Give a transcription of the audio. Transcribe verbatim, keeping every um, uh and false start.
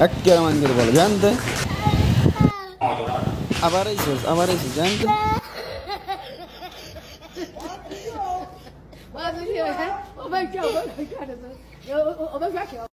Akkera mandir bol, jante. Abarai sus, abarai sus, jante. What do you have? Oh my God! Oh my God! Oh my God!